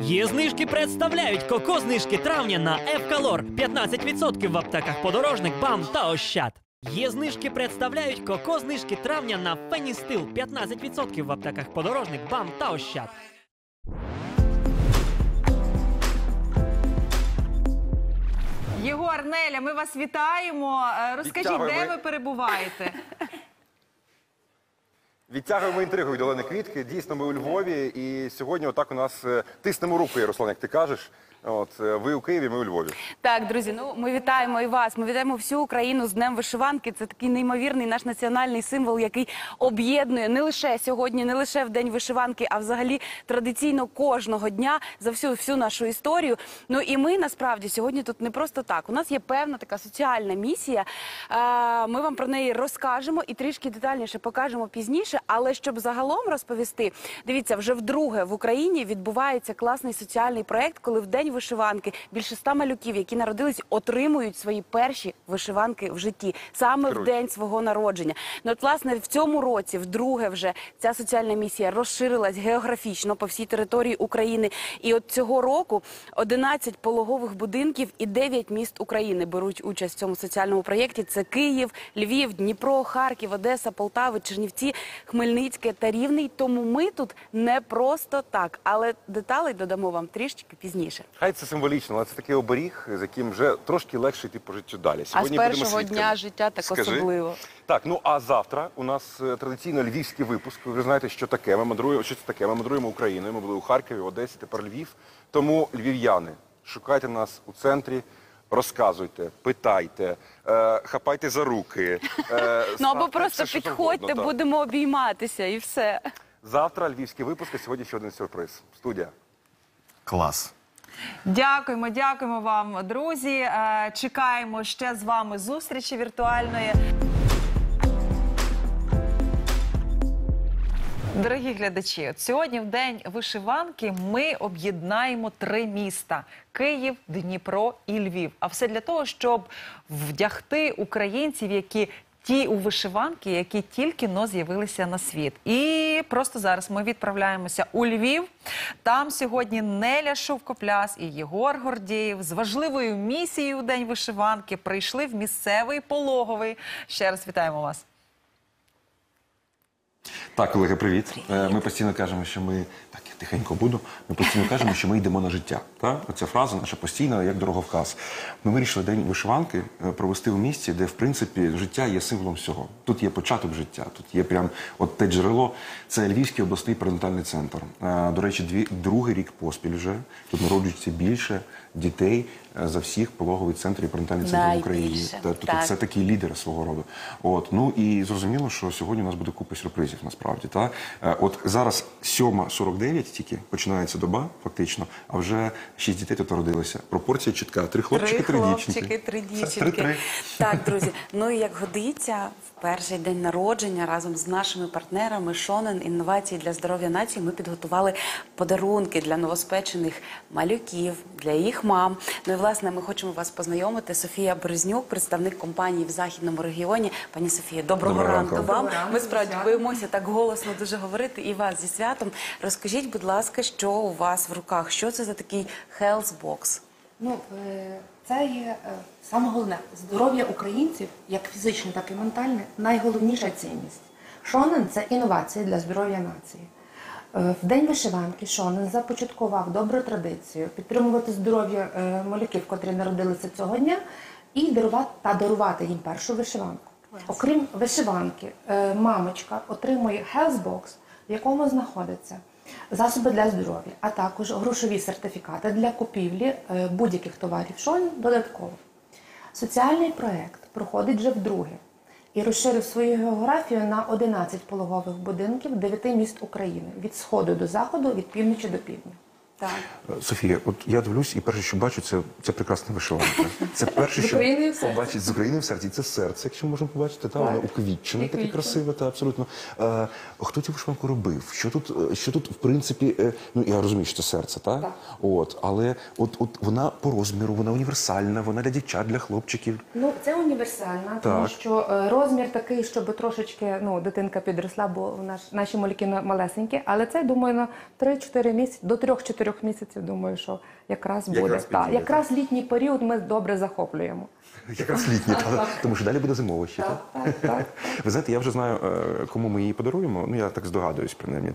Є-знижки представляють коко-знижки травня на F-Color. 15% в аптеках «Подорожник», БАМ та «Ощад». Є-знижки представляють коко-знижки травня на Пеністил. 15% в аптеках «Подорожник», БАМ та «Ощад». Єгор, Неля, ми вас вітаємо. Розкажіть, де ви перебуваєте? Відтягуємо інтригу від Олени Квітки. Дійсно, ми у Львові, і сьогодні отак у нас тиснемо руки, Руслан, як ти кажеш. Ви у Києві, ми у Львові. Так, друзі, ми вітаємо і вас, ми вітаємо всю Україну з Днем Вишиванки. Це такий неймовірний наш національний символ, який об'єднує не лише сьогодні, не лише в День Вишиванки, а взагалі традиційно кожного дня за всю нашу історію. Ну і ми, насправді, сьогодні тут не просто так. У нас є певна така соціальна місія. Ми вам про неї розкажемо і трішки детальніше покажемо пізніше. Але щоб загалом розповісти, дивіться, вже вдруге в Україні відбувається класний соціальний проєкт, коли в День Вишиванки більше 100 малюків, які народились, отримують свої перші вишиванки в житті. Саме в день свого народження. Ну, от, власне, в цьому році, вдруге вже, ця соціальна місія розширилась географічно по всій території України. І от цього року 11 пологових будинків і 9 міст України беруть участь в цьому соціальному проєкті. Це Київ, Львів, Дніпро, Харків, Одеса, Полтава, Чернівці, Хмельницьке та Рівний. Тому ми тут не просто так. Але деталей додамо вам трішечки пізніше. Хай це символічно, але це такий оберіг, з яким вже трошки легше йти по життю далі. А з першого дня життя так особливо. Так, ну а завтра у нас традиційно львівський випуск. Ви знаєте, що таке. Ми мандруємо Україною. Ми були у Харкові, Одесі, тепер Львів. Тому, львів'яни, шукайте нас у центрі. Розказуйте, питайте, хапайте за руки. Ну або просто підходьте, будемо обійматися і все. Завтра львівський випуск, а сьогодні ще один сюрприз. Студія. Клас. Дякуємо, дякуємо вам, друзі. Чекаємо ще з вами зустрічі віртуальної. Дорогі глядачі, сьогодні в День Вишиванки ми об'єднаємо 3 міста – Київ, Дніпро і Львів. А все для того, щоб вдягти українців, які ті у вишиванки, які тільки-но з'явилися на світ. І просто зараз ми відправляємося у Львів. Там сьогодні Неля Шовкопляс і Єгор Гордєєв з важливою місією у День Вишиванки прийшли в місцевий пологовий. Ще раз вітаємо вас. Так, колеги, привіт. Ми постійно кажемо, що ми... Так, я тихенько буду. Ми постійно кажемо, що ми йдемо на життя. Оця фраза наша постійна, як дороговказ. Ми вирішили День Вишиванки провести в місті, де, в принципі, життя є символом всього. Тут є початок життя, тут є прям от те джерело. Це Львівський обласний перинатальний центр. До речі, другий рік поспіль вже. Тут народжується більше дітей за всіх пологових центрів і перинатальних центрів в Україні. Це такий лідер свого роду. Ну і зрозуміло, що сьогодні у нас буде купа сюрпризів насправді. От зараз 7:49 тільки, починається доба фактично, а вже 6 дітей тут народилися. Пропорція чітка. 3 хлопчики, 3 дівчинки. 3 хлопчики, 3 дівчинки. Так, друзі, ну і як годиться, в перший день народження разом з нашими партнерами «Шонен» інновації для здоров'я нації ми підготували подарунки для новоспечених малюків, для їх мам. Ну і, власне, ми хочемо вас познайомити. Софія Бризнюк, представник компанії в Західному регіоні. Пані Софія, доброго ранку вам. Ми справді боїмося так голосно дуже говорити і вас зі святом. Розкажіть, будь ласка, що у вас в руках? Що це за такий хелс-бокс? Ну, це є, саме головне, здоров'я українців, як фізичне, так і ментальне, найголовніша цінність. Шонен – це інновації для здоров'я нації. В День Вишиванки Шонен започаткував добру традицію підтримувати здоров'я малюків, котрі народилися цього дня, і дарувати їм першу вишиванку. Окрім вишиванки, мамочка отримує хелсбокс, в якому знаходиться засоби для здоров'я, а також грошові сертифікати для купівлі будь-яких товарів Шонен додатково. Соціальний проєкт проходить вже вдруге і розширив свою географію на 11 пологових будинків 9 міст України – від сходу до заходу, від півночі до півдня. Софія, от я дивлюсь, і перше, що бачу, це прекрасна вишиванка. Це перше, що побачить з Україною в серці. Це серце, якщо можемо побачити, воно уквітчене, таке красиве, абсолютно. Хто цю вишиванку робив? Що тут, в принципі, ну я розумію, що це серце, так? Але вона по розміру, вона універсальна, вона для дівчат, для хлопчиків. Ну, це універсальна, тому що розмір такий, щоб трошечки, ну, дитинка підросла, бо наші малюки малесенькі, але це, думаю, на 3-4 місяці, до 3-4 3-4 місяців, думаю, що якраз буде. Якраз літній період ми добре захоплюємо. Якраз літній, тому що далі буде зимовий ще. Ви знаєте, я вже знаю, кому ми її подаруємо, ну я так здогадуюсь принаймні.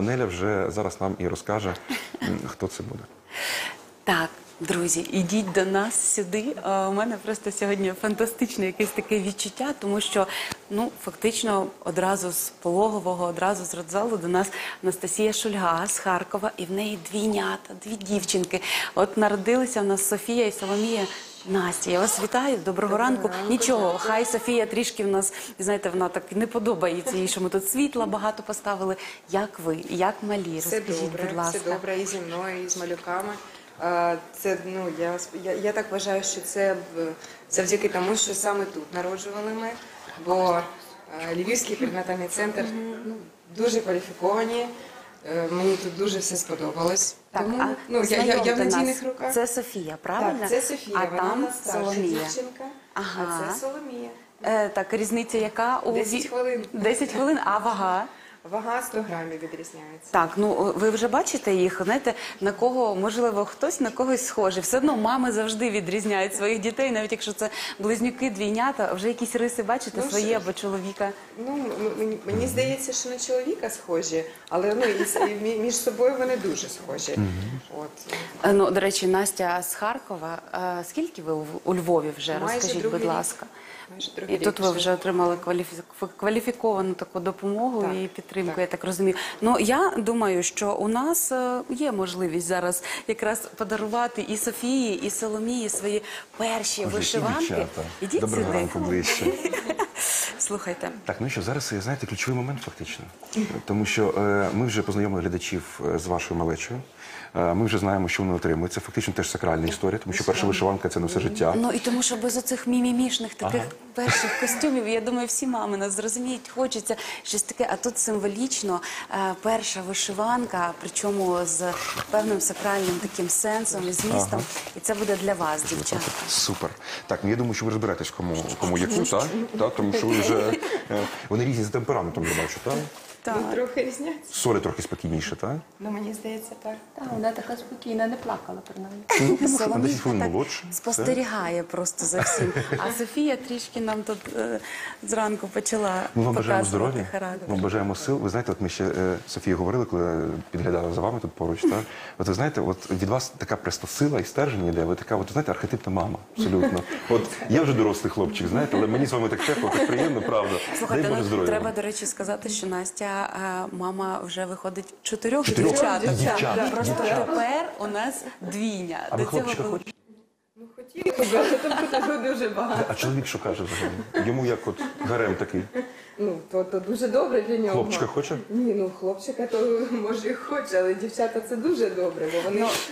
Неля вже зараз нам і розкаже, хто це буде. Так. Друзі, ідіть до нас сюди. У мене просто сьогодні фантастичне якесь таке відчуття, тому що, ну, фактично одразу з пологового, одразу з родзалу до нас Анастасія Шульга з Харкова, і в неї двійнята, дві дівчинки. От народилися в нас Софія і Соломія. Настя, я вас вітаю, доброго ранку. Нічого, хай Софія трішки в нас, знаєте, вона так не подобається їй, що ми тут світла багато поставили. Як ви, як малі? Розкажіть, будь ласка. Все добре, і зі мною, і з малюками. Це, ну, я так вважаю, що це завдяки тому, що саме тут народжували ми, бо Львівський перинатальний центр дуже кваліфіковані, мені тут дуже все сподобалось. Ну, я в надійних руках. Це Софія, правильно? Так, це Софія, вона старша дівчинка, а це Соломія. Так, різниця яка? 10 хвилин. 10 хвилин, а вага? Вага 100 грамів відрізняється. Так, ну ви вже бачите їх, знаєте, на кого, можливо, хтось на когось схожий. Все одно мами завжди відрізняють своїх дітей, навіть якщо це близнюки, двійнята, вже якісь риси бачите свої або чоловіка? Ну, мені здається, що на чоловіка схожі, але між собою вони дуже схожі. Ну, до речі, Настя з Харкова, скільки ви у Львові вже, розкажіть, будь ласка? І тут ви вже отримали кваліфіковану таку допомогу і підтримку, я так розумію. Ну, я думаю, що у нас є можливість зараз якраз подарувати і Софії, і Соломії свої перші вишиванки. Ідіть сюди. Доброго ранку ближче. Слухайте. Так, ну що, зараз, знаєте, ключовий момент фактично. Тому що ми вже познайомили глядачів з вашою малечою. Ми вже знаємо, що воно отримується. Фактично теж сакральна історія, тому що перша вишиванка – це на все життя. Ну і тому, що без оцих мімімішних таких перших костюмів, я думаю, всі мами нас зрозуміють, хочеться щось таке. А тут символічно перша вишиванка, причому з певним сакральним таким сенсом і змістом. І це буде для вас, дівчата. Супер. Так, ну я думаю, що ви розберетесь, кому яку, так? Тому що ви вже... Вони різні за темпераментом, я бачу, так? Ну, трохи різняться. Соля трохи спокійніше, так? Ну, мені здається, так. Так, вона така спокійна, не плакала, принаймні. Соломійка так спостерігає просто за всім. А Софія трішки нам тут зранку почала показувати характер. Ми бажаємо сил. Ви знаєте, от ми ще з Софією говорили, коли підглядали за вами тут поруч, так? От ви знаєте, от від вас така просто сила і стержень іде. Ви така, от, знаєте, архетипна мама, абсолютно. От я вже дорослий хлопчик, знаєте, але мені з вами так тепло, так приємно, правда. Слухайте, ну, треба, до речі, сказати, що Настя мама вже виходить 4 дівчаток. Просто тепер у нас двійня. А ви хлопчика хочете? Ну, хотіли, але там такого дуже багато. А чоловік що каже взагалі? Йому як от гарем такий? Ну, то дуже добре для нього. Хлопчика хоче? Ні, ну хлопчика то може і хоче, але дівчата це дуже добре, бо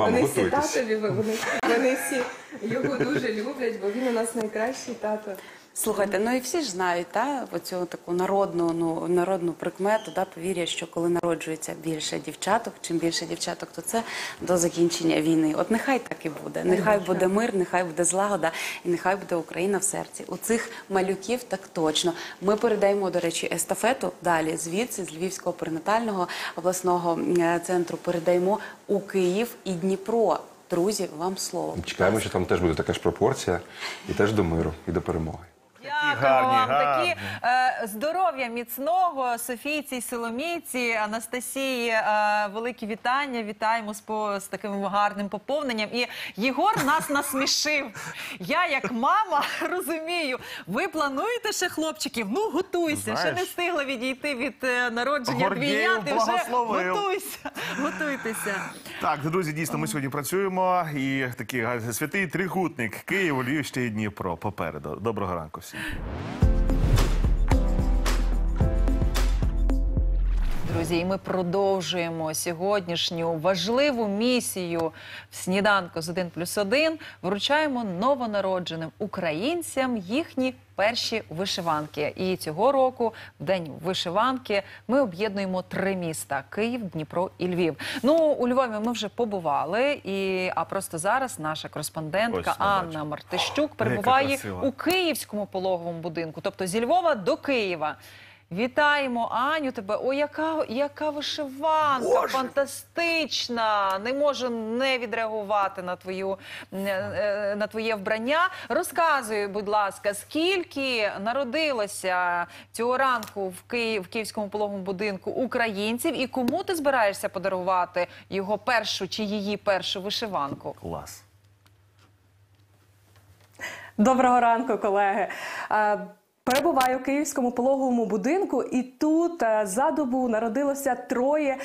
вони всі татові, вони всі його дуже люблять, бо він у нас найкращий тато. Слухайте, ну і всі ж знають, та, оцю таку народну прикмету, та, повір'я, що коли народжується більше дівчаток, чим більше дівчаток, то це до закінчення війни. От нехай так і буде. Нехай буде мир, нехай буде злагода і нехай буде Україна в серці. У цих малюків так точно. Ми передаємо, до речі, естафету далі звідси, з Львівського перинатального обласного центру, передаємо у Київ і Дніпро. Друзі, вам слово. Чекаємо, що там теж буде така ж пропорція і теж до миру, і до перемоги. Дякую вам, такі здоров'я міцного Софійці, Соломійці, Анастасії, великі вітання, вітаємо з таким гарним поповненням. І Єгор нас насмішив. Я як мама розумію, ви плануєте ще хлопчиків? Ну готуйся, ще не встигла відійти від народження двійняти, вже готуйся, готуйтеся. Так, друзі, дійсно, ми сьогодні працюємо і такий святий трикутник Київ, Львівщина і Дніпро попереду. Доброго ранку всім. Друзі, і ми продовжуємо сьогоднішню важливу місію в «Сніданку з 1+1». Вручаємо новонародженим українцям їхні перші вишиванки. І цього року, в День вишиванки, ми об'єднуємо 3 міста – Київ, Дніпро і Львів. Ну, у Львові ми вже побували, а просто зараз наша кореспондентка Анна Мартищук перебуває у київському пологовому будинку, тобто зі Львова до Києва. Вітаємо, Аню, тебе. О, яка вишиванка, Боже, фантастична. Не можу не відреагувати на твоє вбрання. Розказуй, будь ласка, скільки народилося цього ранку в Київському пологовому будинку українців і кому ти збираєшся подарувати його першу чи її першу вишиванку? Клас. Доброго ранку, колеги. Перебуваю в Київському пологовому будинку, і тут за добу народилося троє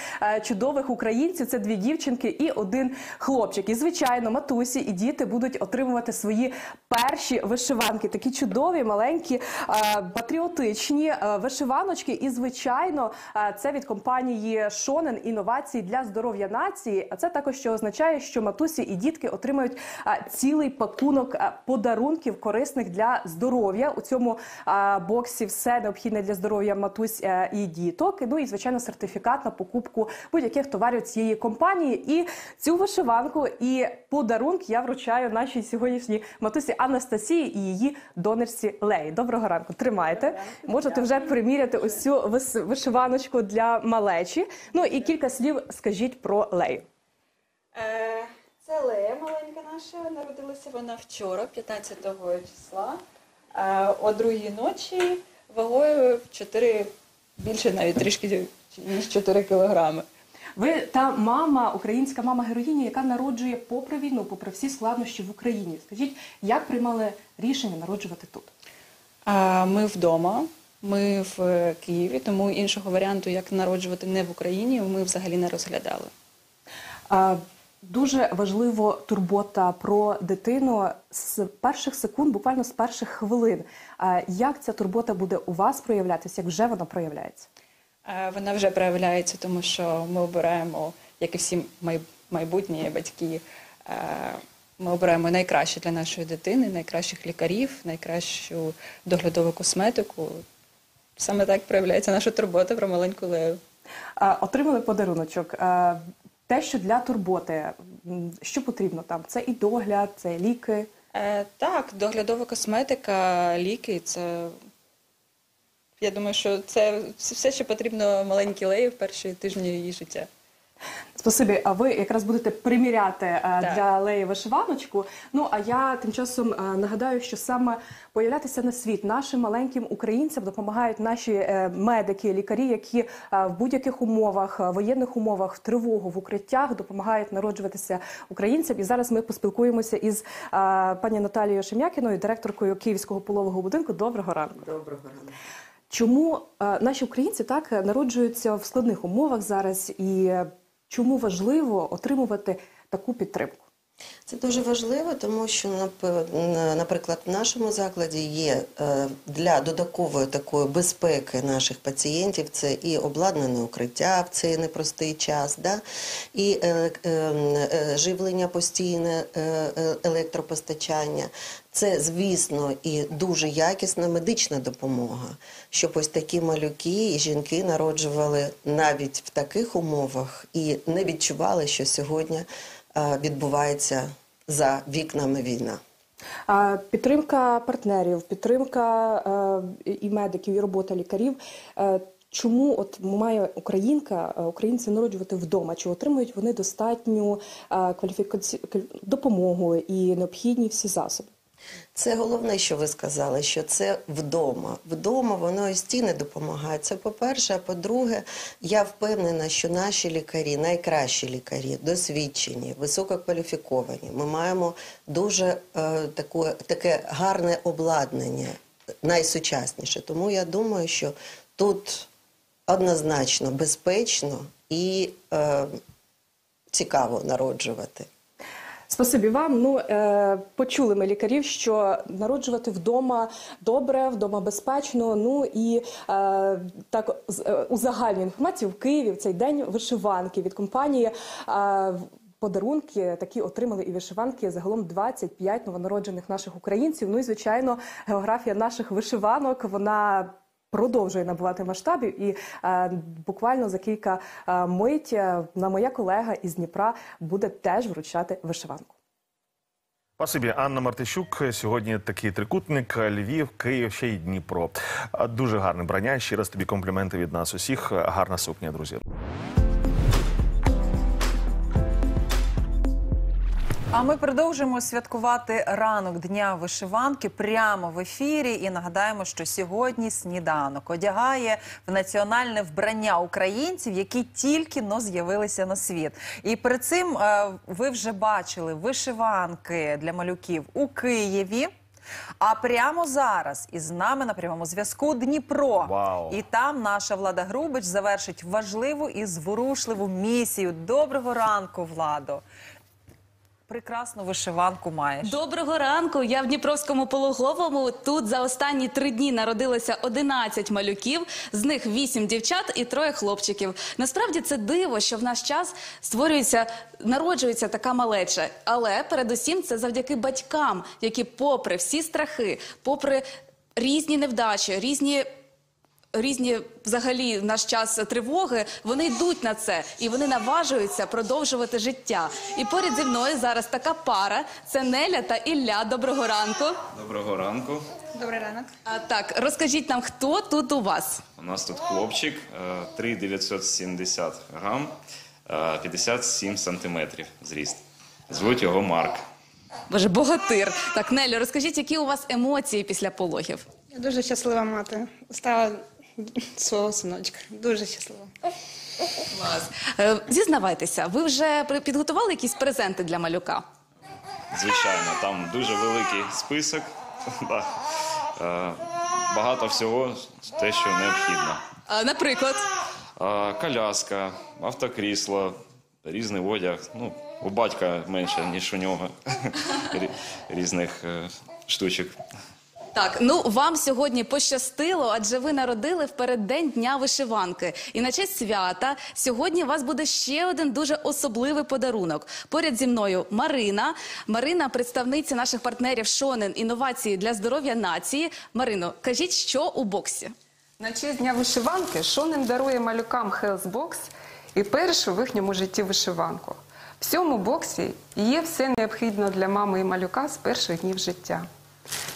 чудових українців. Це дві дівчинки і один хлопчик. І, звичайно, матусі і діти будуть отримувати свої перші вишиванки. Такі чудові, маленькі, патріотичні вишиваночки. І, звичайно, це від компанії «Шонен» інновації для здоров'я нації. А це також що означає, що матусі і дітки отримають цілий пакунок подарунків корисних для здоров'я. У цьому боксі все необхідне для здоров'я матусь і діток. Ну і, звичайно, сертифікат на покупку будь-яких товарів цієї компанії. І цю вишиванку і подарунок я вручаю нашій сьогоднішній матусі Анастасії і її донечці Леї. Доброго ранку, тримайте. Можете вже приміряти ось цю вишиваночку для малечі. Ну і кілька слів скажіть про Лею. Це Лея, маленька наша. Народилася вона вчора, 15 числа. О другій ночі вагою в 4, більше навіть трішки, ніж 4 кілограми. Ви та мама, українська мама-героїня, яка народжує попри війну, попри всі складнощі в Україні. Скажіть, як приймали рішення народжувати тут? Ми вдома, ми в Києві, тому іншого варіанту, як народжувати не в Україні, ми взагалі не розглядали. Дуже важлива турбота про дитину з перших секунд, буквально з перших хвилин. Як ця турбота буде у вас проявлятися, як вже вона проявляється? Вона вже проявляється, тому що ми обираємо, як і всі майбутні батьки, ми обираємо найкраще для нашої дитини, найкращих лікарів, найкращу доглядову косметику. Саме так проявляється наша турбота про маленьку Лею. Отримали подаруночок. Те, що для турботи, що потрібно там? Це і догляд, це ліки? Так, доглядова косметика, ліки. Це, я думаю, що це все, що потрібно маленькій Леї в перші тижні її життя. Спасибі. А ви якраз будете приміряти для Леї вишиваночку. Ну, а я тим часом нагадаю, що саме появлятися на світ нашим маленьким українцям допомагають наші медики, лікарі, які в будь-яких умовах, воєнних умовах, в тривогу, в укриттях допомагають народжуватися українцям. І зараз ми поспілкуємося із пані Наталією Шем'якіною, директоркою Київського пологового будинку. Доброго ранку. Доброго ранку. Чому наші українці так народжуються в складних умовах зараз і чому важливо отримувати таку підтримку? Це дуже важливо, тому що, наприклад, в нашому закладі є для додаткової такої безпеки наших пацієнтів, це і обладнане укриття в цей непростий час, да? І живлення постійне, електропостачання. Це, звісно, і дуже якісна медична допомога, щоб ось такі малюки і жінки народжували навіть в таких умовах і не відчували, що сьогодні відбувається за вікнами війна. Підтримка партнерів, підтримка і медиків, і робота лікарів. Чому от має українці народжувати вдома? Чи отримують вони достатню допомогу і необхідні всі засоби? Це головне, що ви сказали, що це вдома. Вдома воно і стіни допомагає. Це по-перше, а по-друге, я впевнена, що наші лікарі, найкращі лікарі, досвідчені, висококваліфіковані. Ми маємо дуже таке гарне обладнання, найсучасніше. Тому я думаю, що тут однозначно безпечно і цікаво народжувати. Спасибі вам. Ну, почули ми лікарів, що народжувати вдома добре, вдома безпечно. Ну і так у загальній інформації в Києві в цей день вишиванки від компанії подарунки такі отримали і вишиванки загалом 25 новонароджених наших українців. Ну і, звичайно, географія наших вишиванок, вона продовжує набувати масштабів, і буквально за кілька мить моя колега із Дніпра буде теж вручати вишиванку. Спасибі, Анна Мартищук. Сьогодні такий трикутник: Львів, Київ, ще й Дніпро. Дуже гарне вбрання. Ще раз тобі компліменти від нас усіх. Гарна сукня, друзі. А ми продовжуємо святкувати ранок Дня Вишиванки прямо в ефірі. І нагадаємо, що сьогодні сніданок одягає в національне вбрання українців, які тільки-но з'явилися на світ. І перед цим ви вже бачили вишиванки для малюків у Києві. А прямо зараз із нами на прямому зв'язку Дніпро. Вау. І там наша Влада Грубич завершить важливу і зворушливу місію. Доброго ранку, Владо! Прекрасну вишиванку маєш. Доброго ранку. Я в Дніпровському Пологовому. Тут за останні 3 дні народилося 11 малюків. З них 8 дівчат і 3 хлопчиків. Насправді це диво, що в наш час народжується така малеча. Але передусім це завдяки батькам, які попри всі страхи, попри різні невдачі, різні взагалі в наш час тривоги, вони йдуть на це і вони наважуються продовжувати життя. І поряд зі мною зараз така пара – це Неля та Ілля. Доброго ранку. Доброго ранку. Добрий ранок. Так, розкажіть нам, хто тут у вас? У нас тут хлопчик, 3,970 грам, 57 сантиметрів зріст. Звуть його Марк. Боже, богатир. Так, Нелю, розкажіть, які у вас емоції після пологів? Я дуже щаслива мати. Стала свого синочка. Дуже щаслива. Клас. Зізнавайтеся, ви вже підготували якісь презенти для малюка? Звичайно, там дуже великий список. Багато всього, те, що необхідно. Наприклад? Коляска, автокрісло, різний одяг. Ну, у батька менше, ніж у нього. Різних штучок. Так, ну вам сьогодні пощастило, адже ви народили впереддень Дня Вишиванки. І на честь свята сьогодні у вас буде ще один дуже особливий подарунок. Поряд зі мною Марина. Марина – представниця наших партнерів «Шонен. Інновації для здоров'я нації». Марино, кажіть, що у боксі? На честь Дня Вишиванки «Шонен» дарує малюкам хелсбокс і першу в їхньому житті вишиванку. В цьому боксі є все необхідне для мами і малюка з перших днів життя.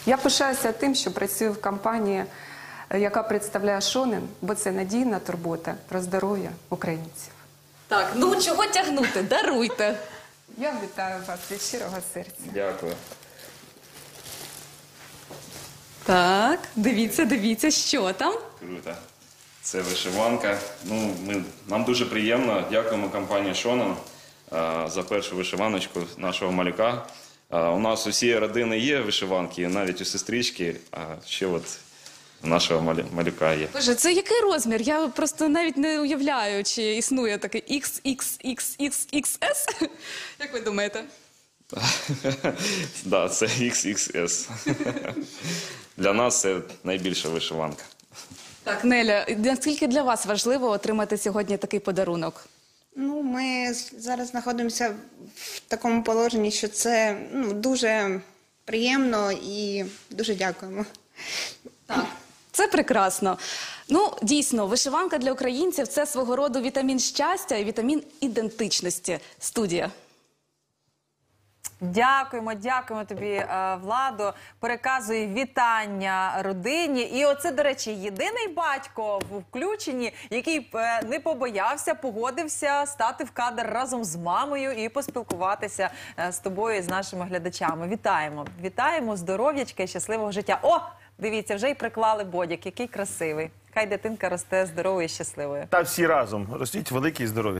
Я пишаюся тим, що працюю в компанії, яка представляє «Шонен», бо це надійна турбота про здоров'я українців. Так, ну чого тягнути? Даруйте! Я вітаю вас від щирого серця. Дякую. Так, дивіться, дивіться, що там. Круто. Це вишиванка. Ну, нам дуже приємно. Дякуємо компанії «Шонен» за першу вишиваночку нашого малюка. У нас у всієї родини є вишиванки, навіть у сестрички, а ще от у нашого малюка є. Боже, це який розмір? Я просто навіть не уявляю, чи існує такий XXXXXS. Як ви думаєте? Так, це XXS. Для нас це найбільша вишиванка. Так, Неля, наскільки для вас важливо отримати сьогодні такий подарунок? Ну, ми зараз знаходимося в такому положенні, що це дуже приємно і дуже дякуємо. Так, це прекрасно. Ну, дійсно, вишиванка для українців – це свого роду вітамін щастя і вітамін ідентичності. Студія. Дякуємо, дякуємо тобі, Владо. Переказує вітання родині. І оце, до речі, єдиний батько в включенні, який не побоявся, погодився стати в кадр разом з мамою і поспілкуватися з тобою і з нашими глядачами. Вітаємо. Вітаємо, здоров'ячка і щасливого життя. О, дивіться, вже й приклали бодік, який красивий. Хай дитинка росте здоровою і щасливою. Та всі разом. Ростіть великі і здорові.